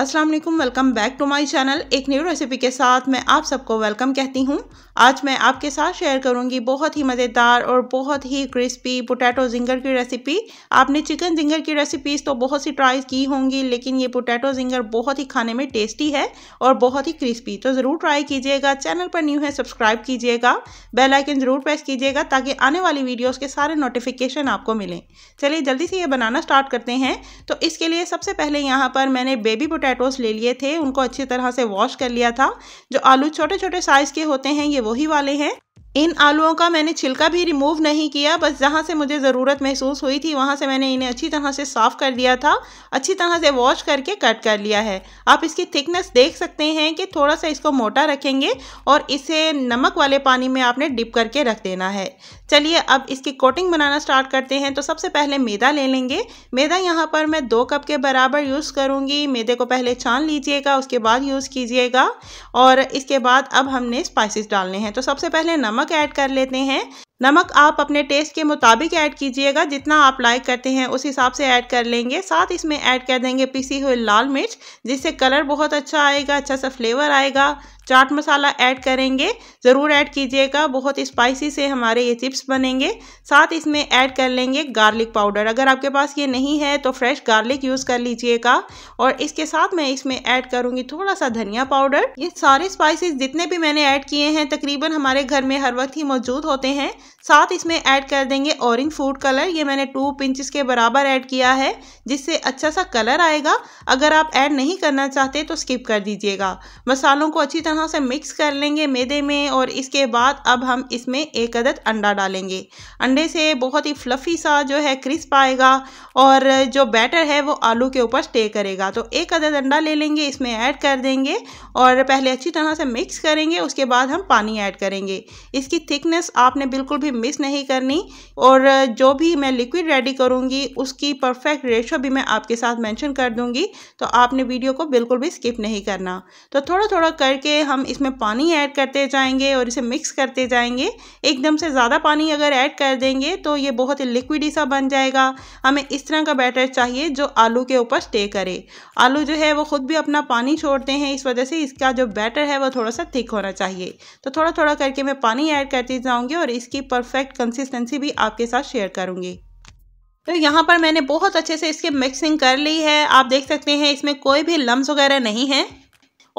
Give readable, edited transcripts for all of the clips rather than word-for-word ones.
अस्सलाम वालेकुम, welcome back to my channel. एक न्यू रेसिपी के साथ मैं आप सबको वेलकम कहती हूँ। आज मैं आपके साथ शेयर करूँगी बहुत ही मज़ेदार और बहुत ही क्रिस्पी पोटैटो जिंगर की रेसिपी। आपने चिकन जिंगर की रेसिपीज़ तो बहुत सी ट्राई की होंगी, लेकिन ये पोटैटो जिंगर बहुत ही खाने में टेस्टी है और बहुत ही क्रिस्पी, तो ज़रूर ट्राई कीजिएगा। चैनल पर न्यू है, सब्सक्राइब कीजिएगा, बेल आइकन ज़रूर प्रेस कीजिएगा ताकि आने वाली वीडियोज़ के सारे नोटिफिकेशन आपको मिलें। चलिए जल्दी से ये बनाना स्टार्ट करते हैं। तो इसके लिए सबसे पहले यहाँ पर मैंने बेबी पोटैटोस ले लिए थे, उनको अच्छी तरह से वॉश कर लिया था। जो आलू छोटे छोटे साइज के होते हैं ये वही वाले हैं। इन आलूओं का मैंने छिलका भी रिमूव नहीं किया, बस जहाँ से मुझे ज़रूरत महसूस हुई थी वहाँ से मैंने इन्हें अच्छी तरह से साफ़ कर दिया था, अच्छी तरह से वॉश करके कट कर लिया है। आप इसकी थिकनेस देख सकते हैं कि थोड़ा सा इसको मोटा रखेंगे और इसे नमक वाले पानी में आपने डिप करके रख देना है। चलिए अब इसकी कोटिंग बनाना स्टार्ट करते हैं। तो सबसे पहले मैदा ले लेंगे। मैदा यहाँ पर मैं 2 कप के बराबर यूज़ करूँगी। मैदे को पहले छान लीजिएगा, उसके बाद यूज़ कीजिएगा। और इसके बाद अब हमने स्पाइसेस डालने हैं। तो सबसे पहले नमक ऐड कर लेते हैं। नमक आप अपने टेस्ट के मुताबिक ऐड कीजिएगा, जितना आप लाइक करते हैं उस हिसाब से ऐड कर लेंगे। साथ इसमें ऐड कर देंगे पिसी हुई लाल मिर्च, जिससे कलर बहुत अच्छा आएगा, अच्छा सा फ्लेवर आएगा। चाट मसाला ऐड करेंगे, ज़रूर ऐड कीजिएगा, बहुत स्पाइसी से हमारे ये चिप्स बनेंगे। साथ इसमें ऐड कर लेंगे गार्लिक पाउडर। अगर आपके पास ये नहीं है तो फ्रेश गार्लिक यूज़ कर लीजिएगा। और इसके साथ मैं इसमें ऐड करूँगी थोड़ा सा धनिया पाउडर। ये सारे स्पाइसेस जितने भी मैंने ऐड किए हैं तकरीबन हमारे घर में हर वक्त ही मौजूद होते हैं। साथ इसमें ऐड कर देंगे ऑरेंज फूड कलर। ये मैंने 2 पिंचेस के बराबर ऐड किया है, जिससे अच्छा सा कलर आएगा। अगर आप ऐड नहीं करना चाहते तो स्किप कर दीजिएगा। मसालों को अच्छी तरह से मिक्स कर लेंगे मैदे में। और इसके बाद अब हम इसमें एक अदद अंडा डालेंगे। अंडे से बहुत ही फ्लफ़ी सा जो है क्रिस्प आएगा और जो बैटर है वो आलू के ऊपर स्टे करेगा। तो एक अदद अंडा ले लेंगे, इसमें ऐड कर देंगे और पहले अच्छी तरह से मिक्स करेंगे। उसके बाद हम पानी ऐड करेंगे। इसकी थिकनेस आपने बिल्कुल भी मिस नहीं करनी। और जो भी मैं लिक्विड रेडी करूँगी उसकी परफेक्ट रेशो भी मैं आपके साथ मेंशन कर दूँगी, तो आपने वीडियो को बिल्कुल भी स्किप नहीं करना। तो थोड़ा थोड़ा करके हम इसमें पानी ऐड करते जाएंगे और इसे मिक्स करते जाएंगे। एकदम से ज़्यादा पानी अगर ऐड कर देंगे तो ये बहुत ही लिक्विडी सा बन जाएगा। हमें इस तरह का बैटर चाहिए जो आलू के ऊपर स्टे करे। आलू जो है वो ख़ुद भी अपना पानी छोड़ते हैं, इस वजह से इसका जो बैटर है वो थोड़ा सा थिक होना चाहिए। तो थोड़ा थोड़ा करके मैं पानी ऐड करती जाऊँगी और इसकी परफेक्ट कंसिस्टेंसी भी आपके साथ शेयर करूंगी। तो यहाँ पर मैंने बहुत अच्छे से इसकी मिक्सिंग कर ली है। आप देख सकते हैं इसमें कोई भी लम्स वगैरह नहीं है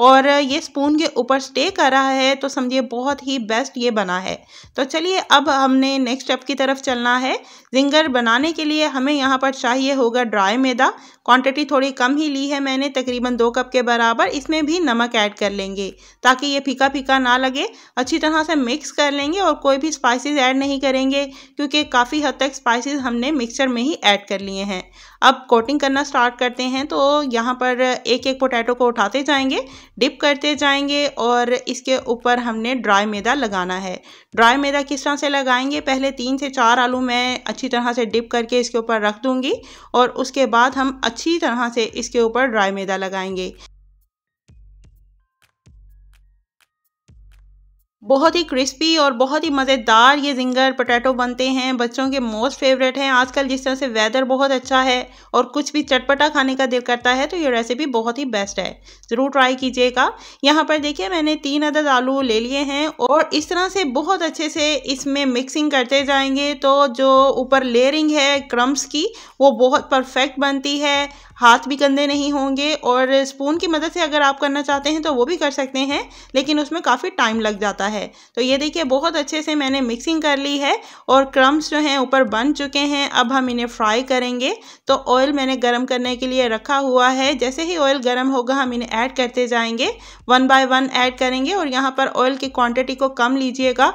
और ये स्पून के ऊपर स्टे कर रहा है, तो समझिए बहुत ही बेस्ट ये बना है। तो चलिए अब हमने नेक्स्ट स्टेप की तरफ चलना है। जिंगर बनाने के लिए हमें यहाँ पर चाहिए होगा ड्राई मैदा। क्वांटिटी थोड़ी कम ही ली है मैंने, तकरीबन 2 कप के बराबर। इसमें भी नमक ऐड कर लेंगे ताकि ये फीका फीका ना लगे। अच्छी तरह से मिक्स कर लेंगे और कोई भी स्पाइसेस ऐड नहीं करेंगे, क्योंकि काफ़ी हद तक स्पाइसेस हमने मिक्सचर में ही ऐड कर लिए हैं। अब कोटिंग करना स्टार्ट करते हैं। तो यहाँ पर एक एक पोटैटो को उठाते जाएंगे, डिप करते जाएंगे और इसके ऊपर हमने ड्राई मैदा लगाना है। ड्राई मैदा किस तरह से लगाएंगे, पहले 3 से 4 आलू मैं अच्छी तरह से डिप करके इसके ऊपर रख दूंगी और उसके बाद हम अच्छी तरह से इसके ऊपर ड्राई मैदा लगाएंगे। बहुत ही क्रिस्पी और बहुत ही मज़ेदार ये जिंगर पोटैटो बनते हैं, बच्चों के मोस्ट फेवरेट हैं। आजकल जिस तरह से वेदर बहुत अच्छा है और कुछ भी चटपटा खाने का दिल करता है, तो ये रेसिपी बहुत ही बेस्ट है, ज़रूर ट्राई कीजिएगा। यहाँ पर देखिए मैंने 3 अदद आलू ले लिए हैं और इस तरह से बहुत अच्छे से इसमें मिक्सिंग करते जाएंगे। तो जो ऊपर लेयरिंग है क्रम्स की वो बहुत परफेक्ट बनती है, हाथ भी गंदे नहीं होंगे। और स्पून की मदद से अगर आप करना चाहते हैं तो वो भी कर सकते हैं, लेकिन उसमें काफ़ी टाइम लग जाता है। तो ये देखिए बहुत अच्छे से मैंने मिक्सिंग कर ली है और क्रम्स जो हैं ऊपर बन चुके हैं। अब हम इन्हें फ्राई करेंगे। तो ऑयल मैंने गर्म करने के लिए रखा हुआ है। जैसे ही ऑयल गर्म होगा हम इन्हें ऐड करते जाएंगे, 1 बाय 1 ऐड करेंगे। और यहाँ पर ऑयल की क्वांटिटी को कम लीजिएगा।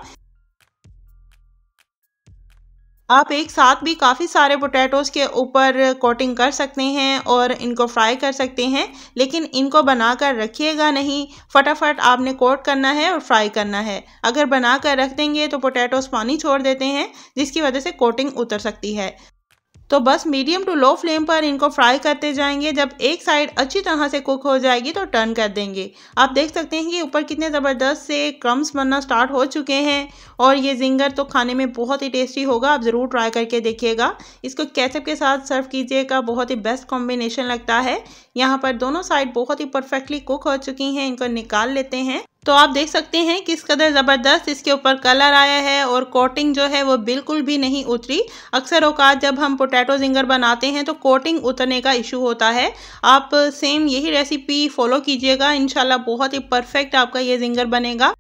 आप एक साथ भी काफ़ी सारे पोटैटोज़ के ऊपर कोटिंग कर सकते हैं और इनको फ्राई कर सकते हैं, लेकिन इनको बनाकर रखिएगा नहीं। फटाफट आपने कोट करना है और फ्राई करना है। अगर बनाकर रख देंगे तो पोटैटोज़ पानी छोड़ देते हैं, जिसकी वजह से कोटिंग उतर सकती है। तो बस मीडियम टू लो फ्लेम पर इनको फ्राई करते जाएंगे। जब एक साइड अच्छी तरह से कुक हो जाएगी तो टर्न कर देंगे। आप देख सकते हैं कि ऊपर कितने ज़बरदस्त से क्रम्स बनना स्टार्ट हो चुके हैं और ये जिंगर तो खाने में बहुत ही टेस्टी होगा। आप ज़रूर ट्राई करके देखिएगा। इसको केचप के साथ सर्व कीजिएगा, बहुत ही बेस्ट कॉम्बिनेशन लगता है। यहाँ पर दोनों साइड बहुत ही परफेक्टली कुक हो चुकी हैं, इनको निकाल लेते हैं। तो आप देख सकते हैं किस कदर ज़बरदस्त इसके ऊपर कलर आया है और कोटिंग जो है वो बिल्कुल भी नहीं उतरी। अक्सर औकात जब हम पोटैटो जिंगर बनाते हैं तो कोटिंग उतरने का इशू होता है। आप सेम यही रेसिपी फॉलो कीजिएगा, इंशाल्लाह बहुत ही परफेक्ट आपका ये जिंगर बनेगा।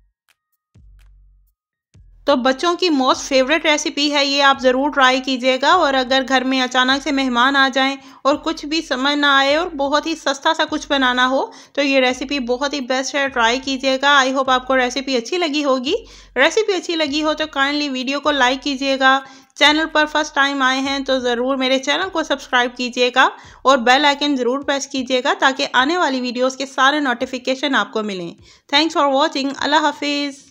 तो बच्चों की मोस्ट फेवरेट रेसिपी है ये, आप ज़रूर ट्राई कीजिएगा। और अगर घर में अचानक से मेहमान आ जाएं और कुछ भी समझ ना आए और बहुत ही सस्ता सा कुछ बनाना हो तो ये रेसिपी बहुत ही बेस्ट है, ट्राई कीजिएगा। आई होप आपको रेसिपी अच्छी लगी होगी। रेसिपी अच्छी लगी हो तो काइंडली वीडियो को लाइक कीजिएगा। चैनल पर फर्स्ट टाइम आए हैं तो ज़रूर मेरे चैनल को सब्सक्राइब कीजिएगा और बेल आइकन ज़रूर प्रेस कीजिएगा ताकि आने वाली वीडियोज़ के सारे नोटिफिकेशन आपको मिलें। Thanks for watching. अल्लाह हाफिज़।